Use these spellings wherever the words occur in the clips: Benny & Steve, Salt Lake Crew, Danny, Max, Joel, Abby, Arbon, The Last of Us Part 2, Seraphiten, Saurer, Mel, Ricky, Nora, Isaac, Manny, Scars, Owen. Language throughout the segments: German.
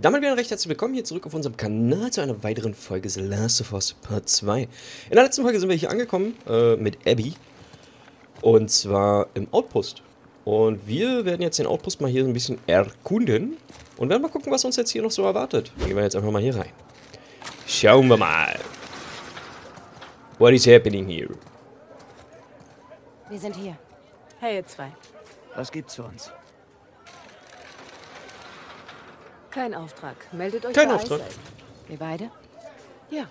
Damit wieder recht herzlich willkommen hier zurück auf unserem Kanal zu einer weiteren Folge The Last of Us Part 2. In der letzten Folge sind wir hier angekommen mit Abby und zwar im Outpost. Und wir werden jetzt den Outpost mal hier so ein bisschen erkunden und werden mal gucken, was uns jetzt hier noch so erwartet. Dann gehen wir jetzt einfach mal hier rein. Schauen wir mal. What is happening here? Wir sind hier. Hey, ihr zwei. Was gibt's für uns? Kein Auftrag. Meldet euch bei Isaac. Wir beide? Ja.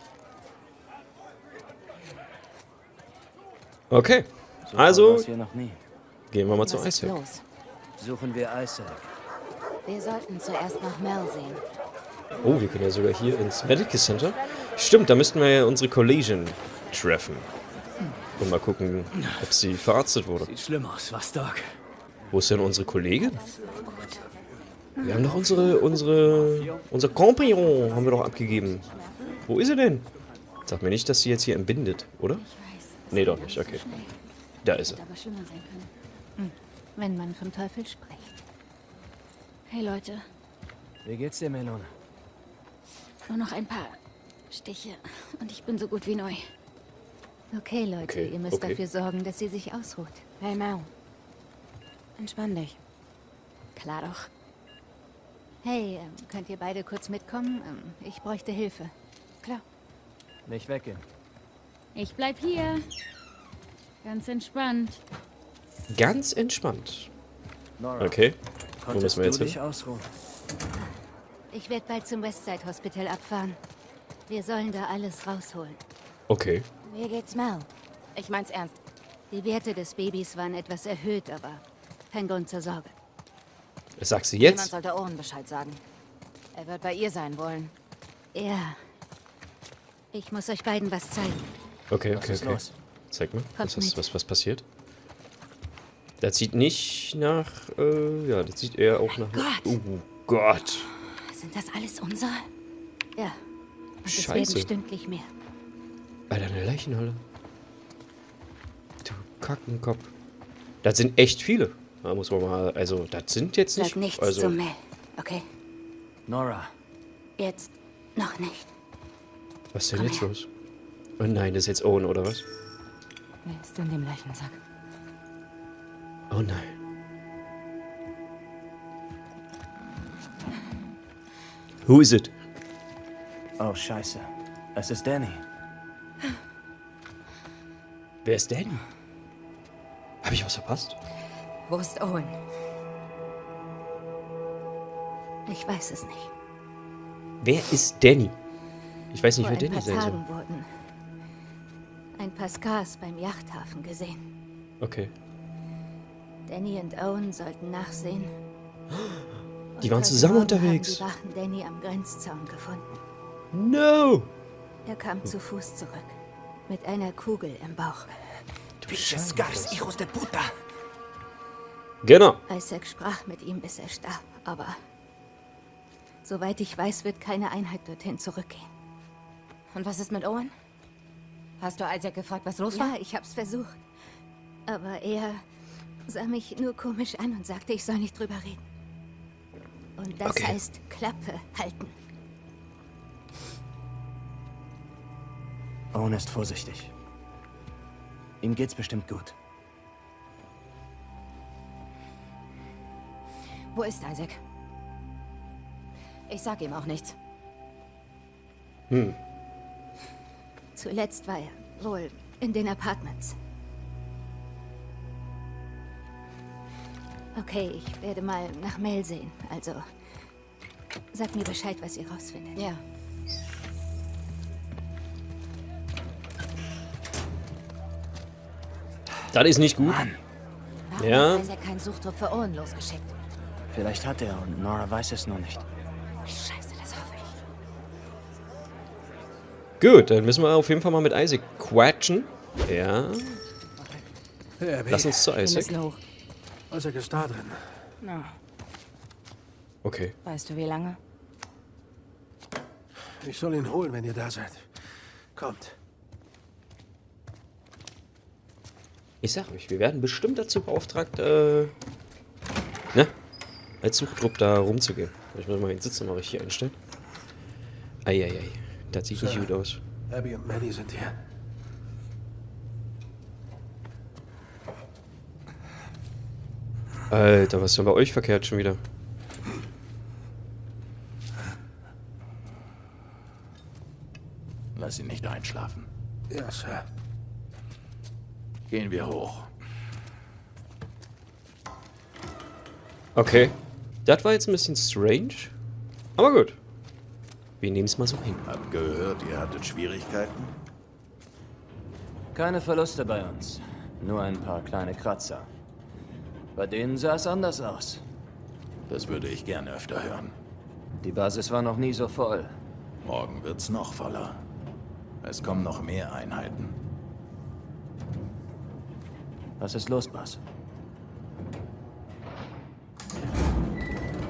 Okay. Also gehen wir mal zu Isaac. Suchen wir Isaac. Wir sollten zuerst nach Mel sehen. Oh, wir können ja sogar hier ins Medical Center. Stimmt, da müssten wir ja unsere Collision treffen. Und mal gucken, ob sie verarztet wurde. Sieht schlimm aus, was, Doc? Wo ist denn unsere Kollegin? Wir haben doch unser Compagnon haben wir doch abgegeben. Wo ist sie denn? Sag mir nicht, dass sie jetzt hier entbindet, oder? Nee, doch nicht, okay. Da ist sie. Wenn man vom Teufel spricht. Hey, Leute. Wie geht's dir, Manny? Nur noch ein paar Stiche und ich bin so gut wie neu. Okay, Leute, ihr müsst dafür sorgen, dass sie sich ausruht. Hey, Mel. Entspann dich. Klar doch. Hey, könnt ihr beide kurz mitkommen? Ich bräuchte Hilfe. Klar. Nicht weggehen. Ich bleib hier. Ganz entspannt. Ganz entspannt. Nora, okay. Wo müssen wir jetzt hin? Ausruhen? Ich werde bald zum Westside Hospital abfahren. Wir sollen da alles rausholen. Okay. Wie geht's Mel? Ich mein's ernst. Die Werte des Babys waren etwas erhöht, aber kein Grund zur Sorge. Was sagst du jetzt? Jemand sollte Owen Bescheid sagen. Er wird bei ihr sein wollen. Ja. Ich muss euch beiden was zeigen. Okay. Los? Zeig mir. Was passiert? Das sieht nicht nach... ja, das sieht eher auch nach... Gott. Oh Gott. Sind das alles unser? Ja. Und es werden stündlich mehr. Alter, eine Leichenhölle. Du Kackenkopf. Das sind echt viele. Da muss man mal... Also, das sind jetzt nicht... Nichts also zu Mel, okay? Nora. Jetzt noch nicht. Was ist denn jetzt los? Oh nein, das ist jetzt Owen, oder was? Wer ist in dem Leichensack? Oh nein. Who is it? Oh, scheiße. Es ist Danny. Wer ist Danny? Habe ich was verpasst? Wo ist Owen? Ich weiß es nicht. Wer ist Danny? Ich weiß nicht, wer Danny sein soll. Wurden ein paar Scars beim Yachthafen gesehen. Okay. Danny und Owen sollten nachsehen. Die waren zusammen unterwegs. Die Wachen Danny am Grenzzaun gefunden. No! Er kam zu Fuß zurück. Mit einer Kugel im Bauch. Du bist Scars, hijos de puta. Genau. Isaac sprach mit ihm, bis er starb. Aber soweit ich weiß, wird keine Einheit dorthin zurückgehen. Und was ist mit Owen? Hast du Isaac gefragt, was los war? Ja, ich hab's versucht. Aber er sah mich nur komisch an und sagte, ich soll nicht drüber reden. Und das heißt Klappe halten. Owen ist vorsichtig. Ihm geht's bestimmt gut. Wo ist Isaac? Ich sag ihm auch nichts. Hm. Zuletzt war er wohl in den Apartments. Okay, ich werde mal nach Mel sehen. Also, sag mir Bescheid, was ihr rausfindet. Ja. Das ist nicht gut. Mann. Warum hat Isaac keinen Suchtrupp für Owen losgeschickt? Vielleicht hat er und Nora weiß es nur nicht. Scheiße, das hoffe ich. Gut, dann müssen wir auf jeden Fall mal mit Isaac quatschen. Ja. Lass uns zu Isaac. Isaac ist da drin. Na. Okay. Weißt du, wie lange? Ich soll ihn holen, wenn ihr da seid. Kommt. Ich sag euch, wir werden bestimmt dazu beauftragt, als Suchtrupp da rumzugehen. Ich muss mal den Sitz nochmal richtig einstellen. Eieiei, das sieht nicht gut aus. Abby und Manny sind hier. Alter, was ist denn bei euch verkehrt schon wieder? Lass ihn nicht einschlafen. Ja, Sir. Gehen wir hoch. Okay. Das war jetzt ein bisschen strange. Aber gut. Wir nehmen es mal so hin. Hab gehört, ihr hattet Schwierigkeiten? Keine Verluste bei uns. Nur ein paar kleine Kratzer. Bei denen sah es anders aus. Das würde ich gerne öfter hören. Die Basis war noch nie so voll. Morgen wird's noch voller. Es kommen noch mehr Einheiten. Was ist los, Bas?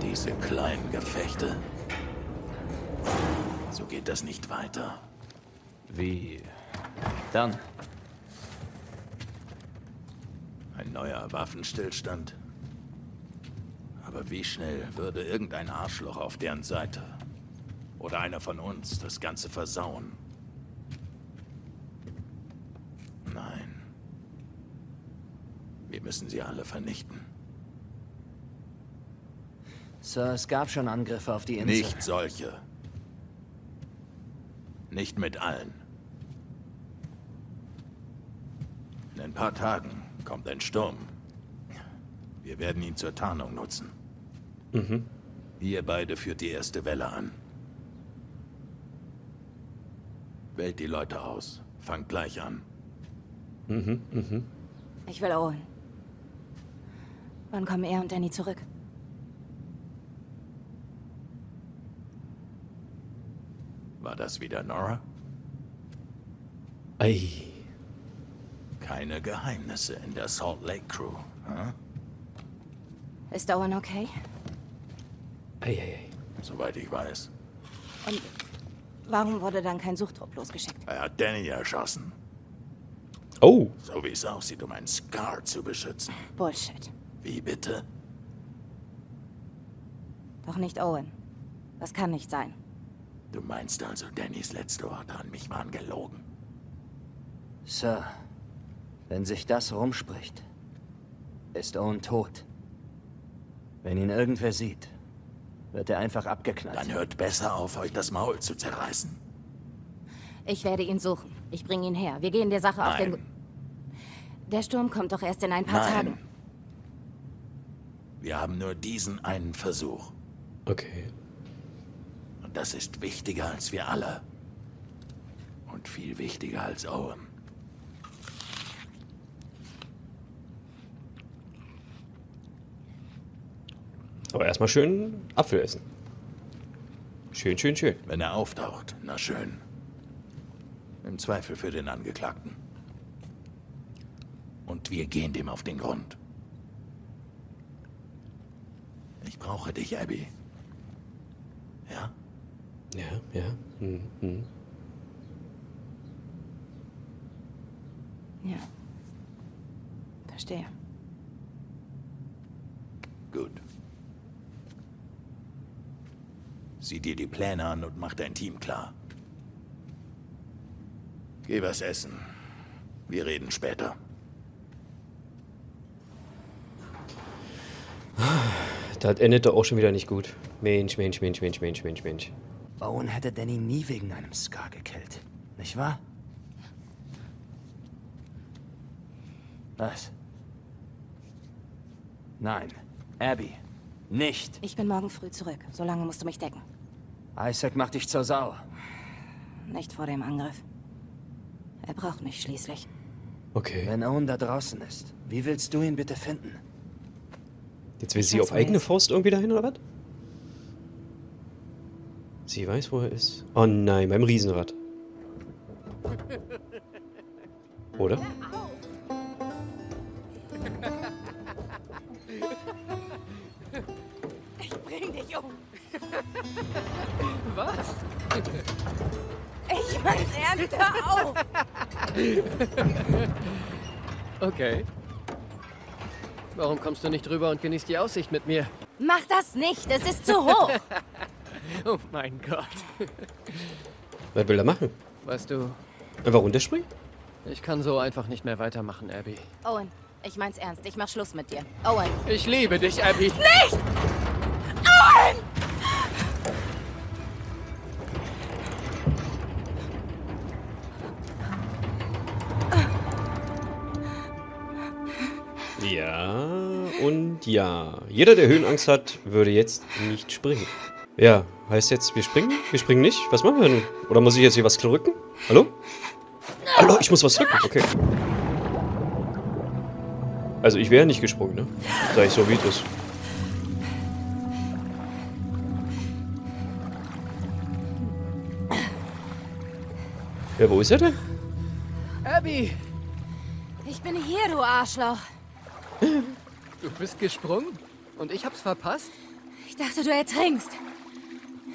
Diese kleinen Gefechte. So geht das nicht weiter. Wie dann? Ein neuer Waffenstillstand. Aber wie schnell würde irgendein Arschloch auf deren Seite oder einer von uns das Ganze versauen? Nein. Wir müssen sie alle vernichten. Sir, es gab schon Angriffe auf die Insel. Nicht solche. Nicht mit allen. In ein paar Tagen kommt ein Sturm. Wir werden ihn zur Tarnung nutzen. Mhm. Ihr beide führt die erste Welle an. Wählt die Leute aus. Fangt gleich an. Mhm, mhm. Ich will Owen. Wann kommen er und Danny zurück? War das wieder Nora? Ei. Keine Geheimnisse in der Salt Lake Crew, hm? Ist Owen okay? Ei. Soweit ich weiß. Und warum wurde dann kein Suchtrupp losgeschickt? Er hat Danny erschossen. Oh. So wie es aussieht, um einen Scar zu beschützen. Bullshit. Wie bitte? Doch nicht Owen. Das kann nicht sein. Du meinst also, Dannys letzte Worte an mich waren gelogen? Sir. Wenn sich das rumspricht, ist Owen tot. Wenn ihn irgendwer sieht, wird er einfach abgeknallt. Dann hört besser auf, euch das Maul zu zerreißen. Ich werde ihn suchen. Ich bringe ihn her. Wir gehen der Sache auf den... Der Sturm kommt doch erst in ein paar Tagen. Wir haben nur diesen einen Versuch. Okay. Und das ist wichtiger als wir alle. Und viel wichtiger als Owen. Aber erstmal schön Apfel essen. Schön. Wenn er auftaucht, na schön. Im Zweifel für den Angeklagten. Und wir gehen dem auf den Grund. Ich brauche dich, Abby. Ja? Ja. Mhm. Ja. Verstehe. Gut. Sieh dir die Pläne an und mach dein Team klar. Geh was essen. Wir reden später. Das endete auch schon wieder nicht gut. Mensch. Owen hätte Danny nie wegen einem Scar gekillt. Nicht wahr? Was? Nein. Abby. Nicht. Ich bin morgen früh zurück. So lange musst du mich decken. Isaac macht dich zur Sau. Nicht vor dem Angriff. Er braucht mich schließlich. Okay. Wenn Owen da draußen ist, wie willst du ihn bitte finden? Jetzt will sie auf eigene Faust irgendwie dahin, oder was? Sie weiß, wo er ist. Oh nein, beim Riesenrad. Oder? Ich bring dich um. Was? Ich mein's ernst, hör auf! Okay. Warum kommst du nicht rüber und genießt die Aussicht mit mir? Mach das nicht, es ist zu hoch. Oh mein Gott. Was will er machen? Weißt du... Einfach runterspringen? Ich kann so einfach nicht mehr weitermachen, Abby. Owen, ich mein's ernst. Ich mach Schluss mit dir. Owen. Ich liebe dich, Abby. Nicht! Owen! Ja und ja. Jeder, der Höhenangst hat, würde jetzt nicht springen. Ja, heißt jetzt, wir springen? Wir springen nicht? Was machen wir denn? Oder muss ich jetzt hier was drücken? Hallo? Hallo, ich muss was drücken. Okay. Also ich wäre nicht gesprungen, ne? Sag ich so, wie es ist. Ja, wo ist er denn? Abby! Ich bin hier, du Arschloch. Du bist gesprungen? Und ich hab's verpasst? Ich dachte, du ertrinkst.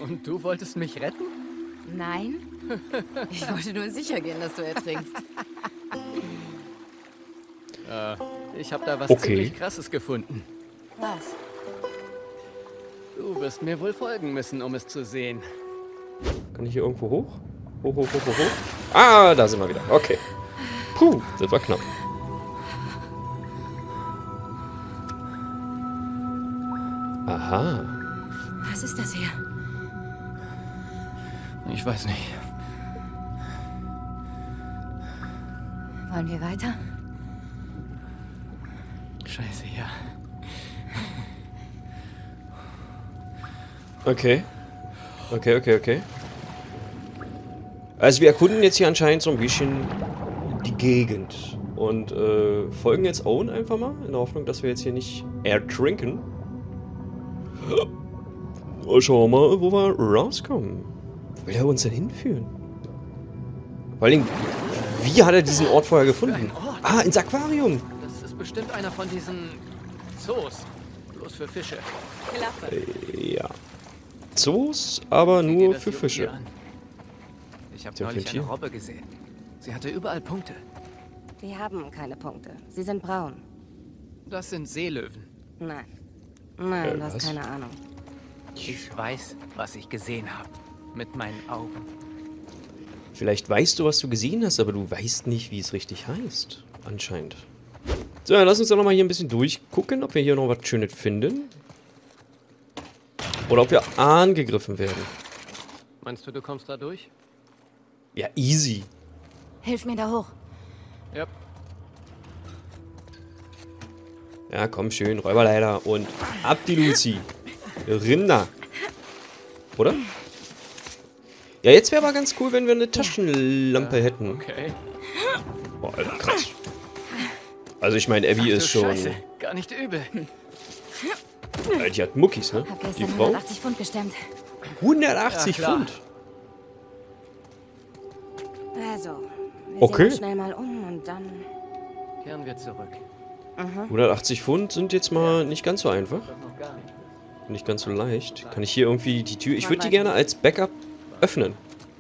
Und du wolltest mich retten? Nein. Ich wollte nur sicher gehen, dass du ertrinkst. Ich hab da was ziemlich Krasses gefunden. Was? Du wirst mir wohl folgen müssen, um es zu sehen. Kann ich hier irgendwo hoch? Hoch, hoch, hoch, hoch, hoch. Ah, da sind wir wieder. Okay. Puh, das war knapp. Aha. Was ist das hier? Ich weiß nicht. Wollen wir weiter? Scheiße, ja. Okay. Okay, okay, okay. Also wir erkunden jetzt hier anscheinend so ein bisschen die Gegend. Und folgen jetzt Owen einfach mal. In der Hoffnung, dass wir jetzt hier nicht ertrinken. Schauen wir mal, wo wir rauskommen. Wo will er uns denn hinführen? Vor allem, wie hat er diesen Ort vorher gefunden? Ah, ins Aquarium. Das ist bestimmt einer von diesen Zoos. Bloß für Fische. Ja. Zoos, aber nur für Fische. Ich habe neulich eine Robbe gesehen. Sie hatte überall Punkte. Die haben keine Punkte. Sie sind braun. Das sind Seelöwen. Nein. Nein, du hast keine Ahnung. Ich weiß, was ich gesehen habe. Mit meinen Augen. Vielleicht weißt du, was du gesehen hast, aber du weißt nicht, wie es richtig heißt. Anscheinend. So, lass uns doch nochmal hier ein bisschen durchgucken, ob wir hier noch was Schönes finden. Oder ob wir angegriffen werden. Meinst du, du kommst da durch? Ja, easy. Hilf mir da hoch. Ja. Ja, komm, schön. Räuberleiter und ab die Luzi. Rinder. Oder? Ja, jetzt wäre aber ganz cool, wenn wir eine Taschenlampe hätten. Okay. Boah, Alter, krass. Also ich meine, Abby ist schon... Scheiße, gar nicht übel. Alter, die hat Muckis, ne? Die Frau. 180 Pfund gestemmt. 180 Pfund? Also, wir sehen schnell mal um und dann... Kehren wir zurück. 180 Pfund sind jetzt mal nicht ganz so einfach. Nicht ganz so leicht. Kann ich hier irgendwie die Tür... Ich würde die gerne als Backup öffnen.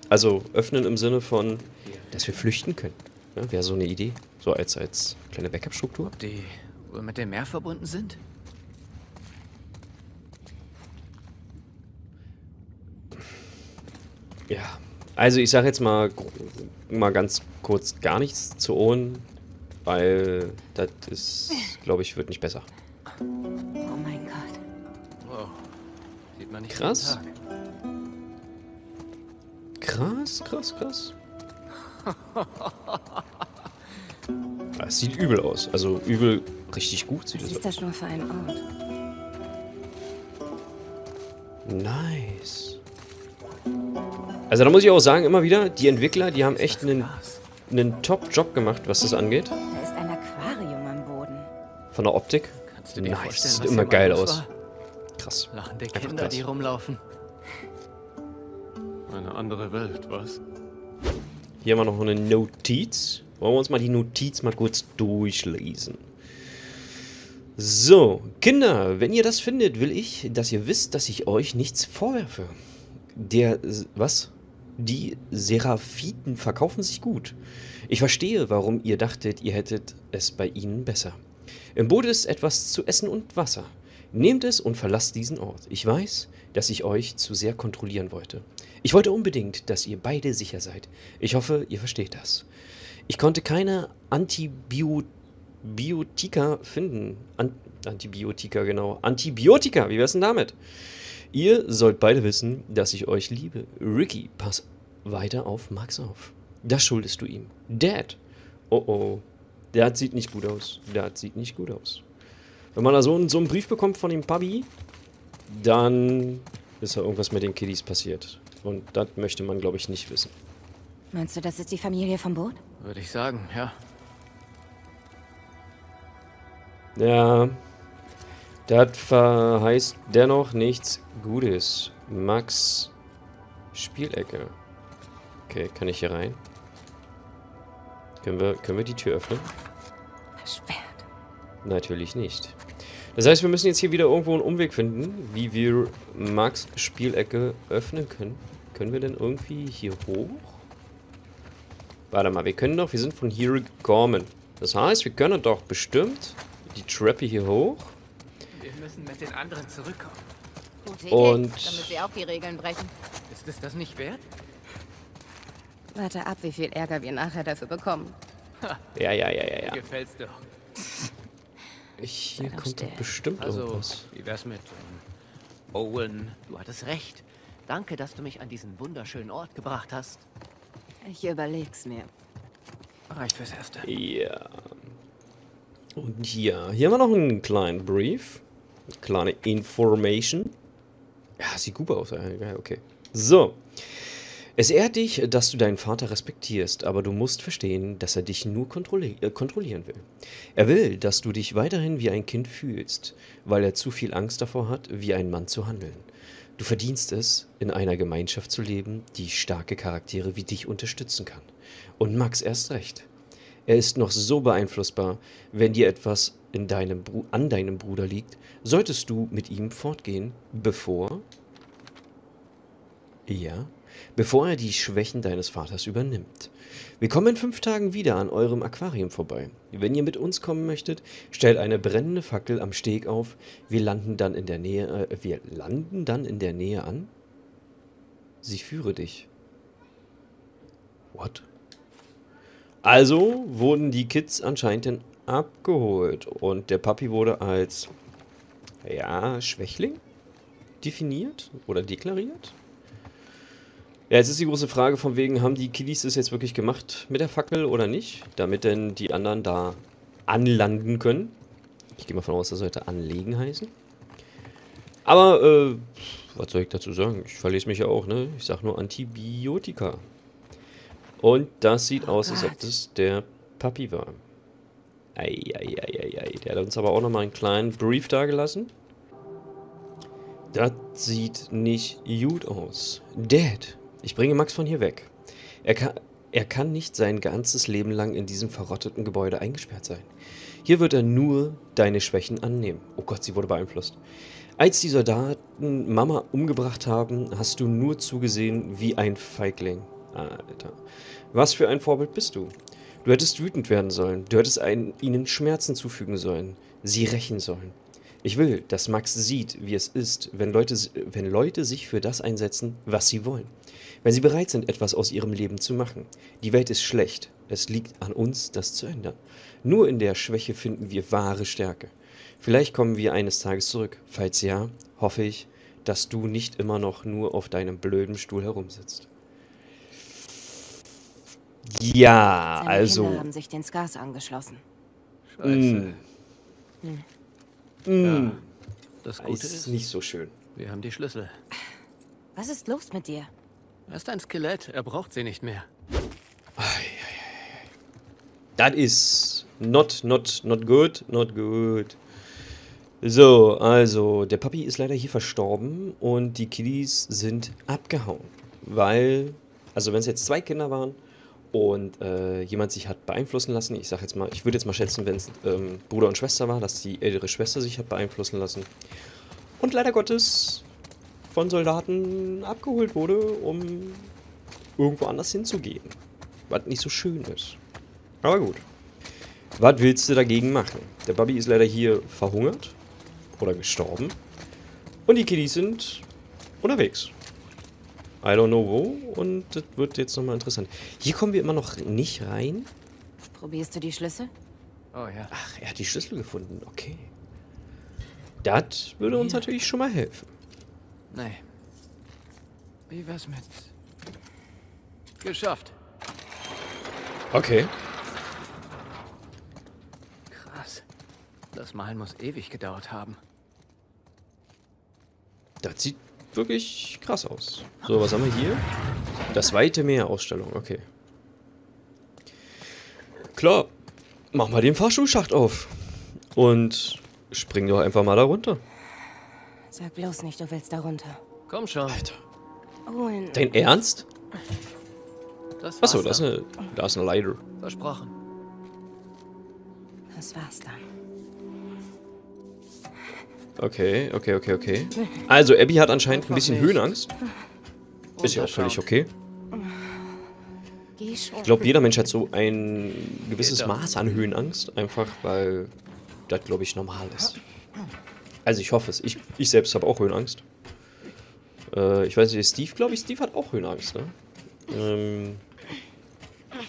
Also öffnen im Sinne von, dass wir flüchten können. Ja, wäre so eine Idee. So als kleine Backup-Struktur. Ob die wohl mit dem Meer verbunden sind? Ja. Also ich sag jetzt mal ganz kurz gar nichts zu Owen. Weil das ist, glaube ich, wird nicht besser. Oh mein Gott. Wow. Sieht man nicht krass. Krass, krass, krass. Es sieht übel aus. Also übel, richtig gut sieht es aus. Was ist das nur für ein Ort? Nice. Also da muss ich auch sagen, immer wieder, die Entwickler, die haben echt einen Top-Job gemacht, was das angeht. Da ist ein Aquarium am Boden. Von der Optik? Kannst du dir nice. Sieht immer geil aus. Krass. Lachende Kinder, die rumlaufen. Eine andere Welt, was? Hier haben wir noch eine Notiz. Wollen wir uns mal die Notiz mal kurz durchlesen. So, Kinder, wenn ihr das findet, will ich, dass ihr wisst, dass ich euch nichts vorwerfe. Die Seraphiten verkaufen sich gut. Ich verstehe, warum ihr dachtet, ihr hättet es bei ihnen besser. Im Boot ist etwas zu essen und Wasser. Nehmt es und verlasst diesen Ort. Ich weiß, dass ich euch zu sehr kontrollieren wollte. Ich wollte unbedingt, dass ihr beide sicher seid. Ich hoffe, ihr versteht das. Ich konnte keine Antibiotika finden. Antibiotika, genau. Antibiotika, wie wär's denn damit? Ihr sollt beide wissen, dass ich euch liebe. Ricky, pass weiter auf Max auf. Das schuldest du ihm. Dad. Oh oh. Das sieht nicht gut aus. Das sieht nicht gut aus. Wenn man da so einen Brief bekommt von dem Papi, dann ist da irgendwas mit den Kiddies passiert. Und das möchte man, glaube ich, nicht wissen. Meinst du, das ist die Familie vom Boot? Würde ich sagen, ja. Ja. Das verheißt dennoch nichts Gutes. Max Spielecke. Okay, kann ich hier rein? Können wir die Tür öffnen? Versperrt. Natürlich nicht. Das heißt, wir müssen jetzt hier wieder irgendwo einen Umweg finden, wie wir Max Spielecke öffnen können. Können wir denn irgendwie hier hoch? Warte mal, wir können doch, wir sind von hier gekommen. Das heißt, wir können doch bestimmt die Treppe hier hoch. Wir müssen mit den anderen zurückkommen. Und damit sie auch die Regeln brechen. Ist es das nicht wert? Warte ab, wie viel Ärger wir nachher dafür bekommen. Ja. Gefällt's doch. Hier kommt doch bestimmt irgendwas. Also, wie wär's mit Owen? Du hattest recht. Danke, dass du mich an diesen wunderschönen Ort gebracht hast. Ich überleg's mir. Reicht fürs Erste. Ja. Und hier haben wir noch einen kleinen Brief. Eine kleine Information. Ja, sieht gut aus. Okay. So. Es ehrt dich, dass du deinen Vater respektierst, aber du musst verstehen, dass er dich nur kontrollieren will. Er will, dass du dich weiterhin wie ein Kind fühlst, weil er zu viel Angst davor hat, wie ein Mann zu handeln. Du verdienst es, in einer Gemeinschaft zu leben, die starke Charaktere wie dich unterstützen kann. Und Max erst recht. Er ist noch so beeinflussbar, wenn dir etwas an deinem Bruder liegt, solltest du mit ihm fortgehen, bevor er die Schwächen deines Vaters übernimmt. Wir kommen in 5 Tagen wieder an eurem Aquarium vorbei. Wenn ihr mit uns kommen möchtet, stellt eine brennende Fackel am Steg auf. Wir landen dann in der Nähe an. Sie führe dich. What? Also wurden die Kids anscheinend dann abgeholt und der Papi wurde als Schwächling definiert oder deklariert. Ja, jetzt ist die große Frage von wegen, haben die Kiddies das jetzt wirklich gemacht mit der Fackel oder nicht? Damit denn die anderen da anlanden können. Ich gehe mal von aus, das sollte anlegen heißen. Aber, was soll ich dazu sagen? Ich verlese mich ja auch, ne? Ich sag nur Antibiotika. Und das sieht aus, als ob das der Papi war. Ei. Der hat uns aber auch nochmal einen kleinen Brief dagelassen. Das sieht nicht gut aus. Dad! Ich bringe Max von hier weg. Er kann nicht sein ganzes Leben lang in diesem verrotteten Gebäude eingesperrt sein. Hier wird er nur deine Schwächen annehmen. Oh Gott, sie wurde beeinflusst. Als die Soldaten Mama umgebracht haben, hast du nur zugesehen wie ein Feigling. Alter. Was für ein Vorbild bist du? Du hättest wütend werden sollen. Du hättest ihnen Schmerzen zufügen sollen. Sie rächen sollen. Ich will, dass Max sieht, wie es ist, wenn Leute sich für das einsetzen, was sie wollen. Wenn sie bereit sind, etwas aus ihrem Leben zu machen. Die Welt ist schlecht. Es liegt an uns, das zu ändern. Nur in der Schwäche finden wir wahre Stärke. Vielleicht kommen wir eines Tages zurück. Falls ja, hoffe ich, dass du nicht immer noch nur auf deinem blöden Stuhl herumsitzt. Ja, also... Seine Kinder haben sich den Scars angeschlossen. Scheiße. Ja, das Gute ist nicht so schön. Wir haben die Schlüssel. Was ist los mit dir? Er ist ein Skelett. Er braucht sie nicht mehr. Das ist not good. So, also, der Papi ist leider hier verstorben und die Kiddies sind abgehauen. Weil, also wenn es jetzt 2 Kinder waren und jemand sich hat beeinflussen lassen. Ich sag jetzt mal, ich würde jetzt mal schätzen, wenn es Bruder und Schwester war, dass die ältere Schwester sich hat beeinflussen lassen. Und leider Gottes von Soldaten abgeholt wurde, um irgendwo anders hinzugehen. Was nicht so schön ist. Aber gut. Was willst du dagegen machen? Der Bobby ist leider hier verhungert. oder gestorben. Und die Kiddies sind unterwegs. I don't know wo. Und das wird jetzt nochmal interessant. Hier kommen wir immer noch nicht rein. Probierst du die Schlüssel? Oh ja. Ach, er hat die Schlüssel gefunden. Okay. Das würde uns natürlich schon mal helfen. Nein. Wie wär's mit... Geschafft. Okay. Krass. Das Malen muss ewig gedauert haben. Das sieht wirklich krass aus. So, was haben wir hier? Das Weite Meer-Ausstellung, okay. Klar, mach mal den Fahrstuhlschacht auf. Und spring doch einfach mal da runter. Sag bloß nicht, du willst da runter. Komm schon. Alter. Owen. Dein Ernst? Achso, da ist eine Leiter. Versprochen. Das war's dann. Okay, okay, okay, okay. Also, Abby hat anscheinend ein bisschen Höhenangst. Ist ja auch völlig okay. Ich glaube, jeder Mensch hat so ein gewisses Maß an Höhenangst. Einfach, weil das, glaube ich, normal ist. Also, ich hoffe es. Ich selbst habe auch Höhenangst. Ich weiß nicht, Steve, glaube ich, Steve hat auch Höhenangst, ne?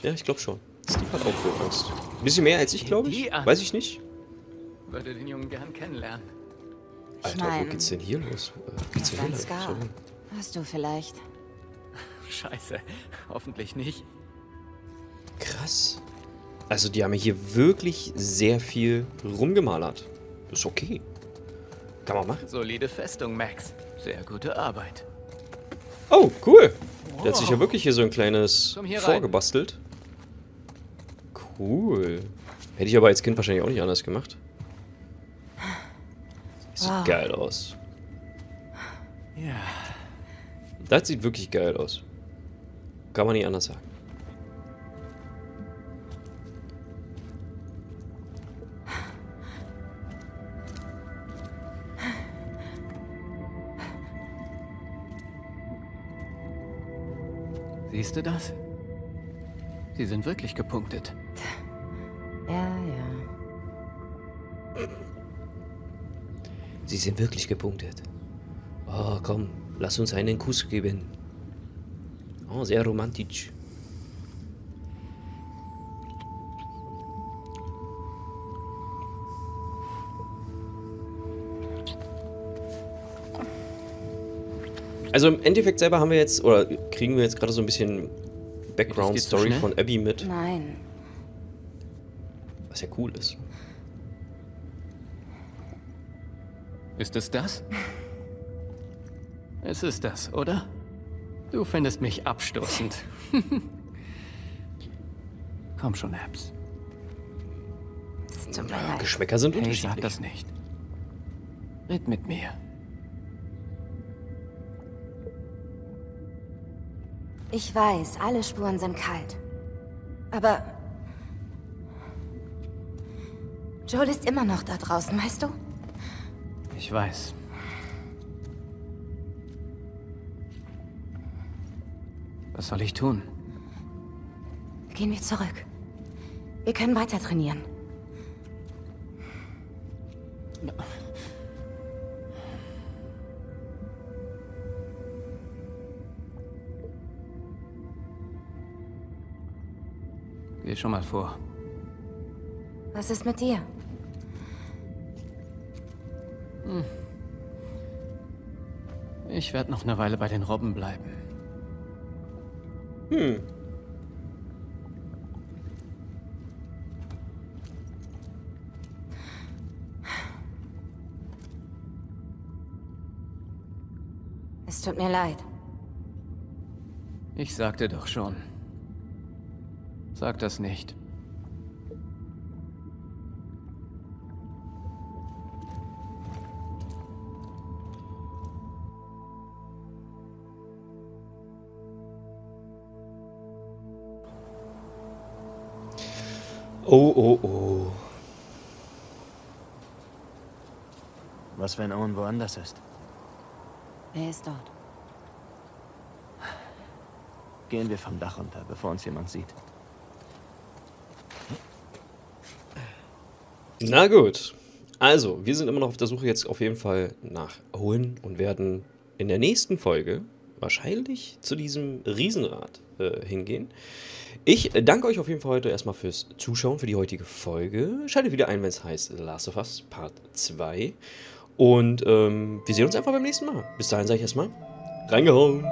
Ja, ich glaube schon. Steve hat auch Höhenangst. Ein bisschen mehr als ich, glaube ich. Weiß ich nicht. Ich würde den Jungen gern kennenlernen. Alter, wo geht's denn hier los? Geht's denn hier los? Hast du vielleicht? Scheiße, hoffentlich nicht. Krass. Also die haben hier wirklich sehr viel rumgemalert. Ist okay. Kann man machen. Solide Festung, Max. Sehr gute Arbeit. Oh, cool. Der hat sich ja wirklich hier so ein kleines vorgebastelt. Cool. Hätte ich aber als Kind wahrscheinlich auch nicht anders gemacht. Sieht geil aus. Ja. Das sieht wirklich geil aus. Kann man nicht anders sagen. Siehst du das? Sie sind wirklich gepunktet. Ja, ja. Sie sind wirklich gepunktet. Oh, komm, lass uns einen Kuss geben. Oh, sehr romantisch. Also im Endeffekt selber haben wir jetzt, oder kriegen wir jetzt gerade so ein bisschen Background-Story von Abby mit. Nein. Was ja cool ist. Ist es das? Es ist das, oder? Du findest mich abstoßend. Komm schon, Abs. Ja, Geschmäcker sind unterschiedlich. Hey, sag das nicht. Red mit mir. Ich weiß, alle Spuren sind kalt. Aber... Joel ist immer noch da draußen, weißt du? Ich weiß. Was soll ich tun? Gehen wir zurück. Wir können weiter trainieren. Geh schon mal vor. Was ist mit dir? Ich werde noch eine Weile bei den Robben bleiben. Hm. Es tut mir leid. Ich sagte doch schon. Sag das nicht. Oh, oh, oh. Was, wenn Owen woanders ist? Wer ist dort? Gehen wir vom Dach runter, bevor uns jemand sieht. Na gut. Also, wir sind immer noch auf der Suche jetzt auf jeden Fall nach Owen und werden in der nächsten Folge wahrscheinlich zu diesem Riesenrad hingehen. Ich danke euch auf jeden Fall heute erstmal fürs Zuschauen, für die heutige Folge. Schaltet wieder ein, wenn es heißt The Last of Us Part 2. Und wir sehen uns einfach beim nächsten Mal. Bis dahin sage ich erstmal, reingehauen!